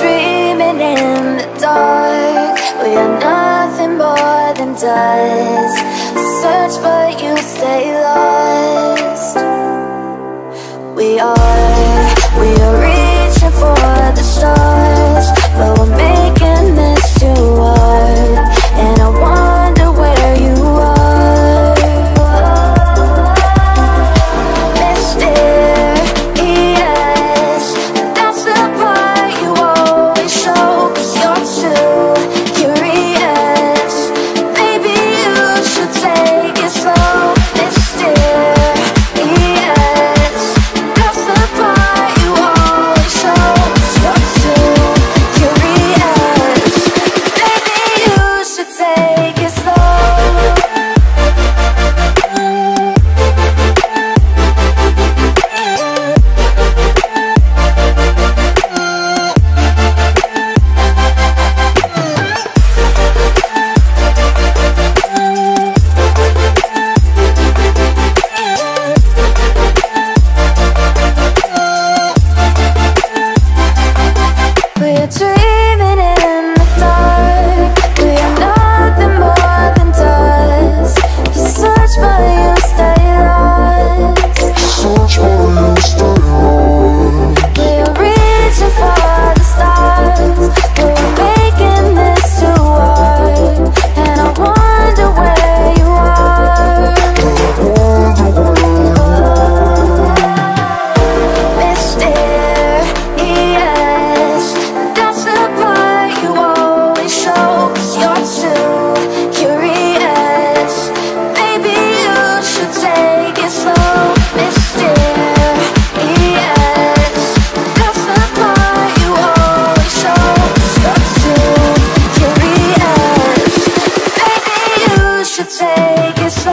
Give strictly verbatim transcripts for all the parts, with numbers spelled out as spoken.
dreaming in the dark. We are nothing more than dust. Search but you stay lost. We are, we are reaching for the stars, but we're making this too hard. And I wonder where you are. Mysterious, that's the part you always show. You're too curious, maybe you should take it slow. Mysterious, that's the part you always show. You're too curious, maybe you should take it slow.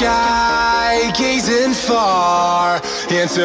sky, gazing far into